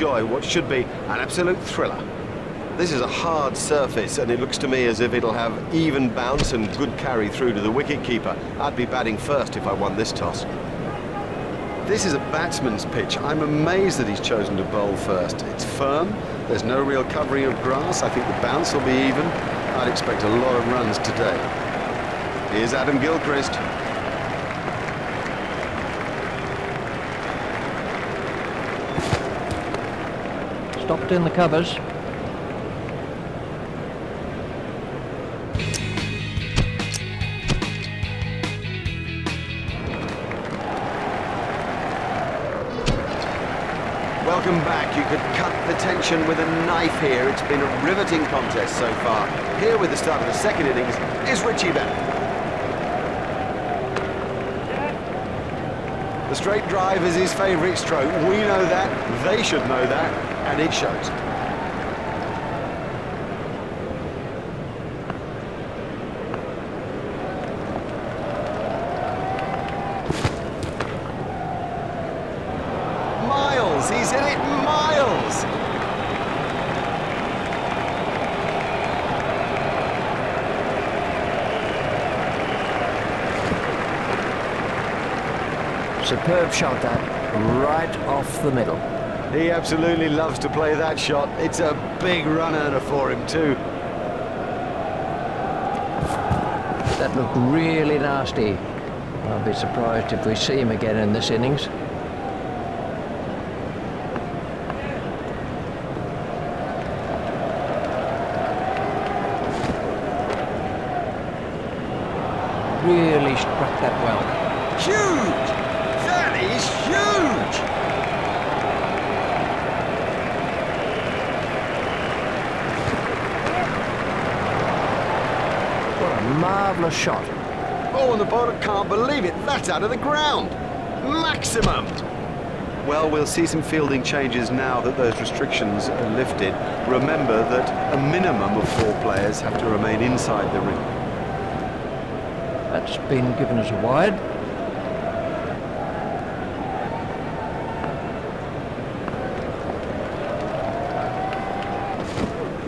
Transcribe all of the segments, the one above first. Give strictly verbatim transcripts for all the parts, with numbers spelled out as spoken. enjoy what should be an absolute thriller. This is a hard surface, and it looks to me as if it'll have even bounce and good carry through to the wicketkeeper. I'd be batting first if I won this toss. This is a batsman's pitch. I'm amazed that he's chosen to bowl first. It's firm, there's no real covering of grass. I think the bounce will be even. I'd expect a lot of runs today. Here's Adam Gilchrist. Stopped in the covers. Welcome back. You could cut the tension with a knife here. It's been a riveting contest so far. Here with the start of the second innings is Richie Bennett. The straight drive is his favourite stroke. We know that, they should know that, and it shows. He's hit it miles. Superb shot that, right off the middle. He absolutely loves to play that shot. It's a big run earner for him too. That looked really nasty. I'll be surprised if we see him again in this innings. Really struck that well. Huge! That is huge! What a marvellous shot. Oh, and the bowler can't believe it. That's out of the ground. Maximum! Well, we'll see some fielding changes now that those restrictions are lifted. Remember that a minimum of four players have to remain inside the ring. That's been given as a wide.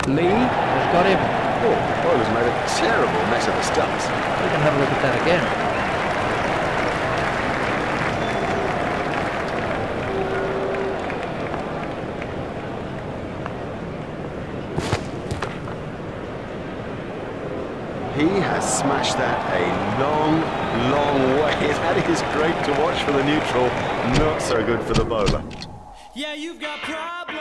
Lee has got him. Oh, the bowler's made a terrible mess of the stumps. We can have a look at that again. He has smashed that a long, long way. That is great to watch for the neutral, not so good for the bowler. Yeah, you've got problems.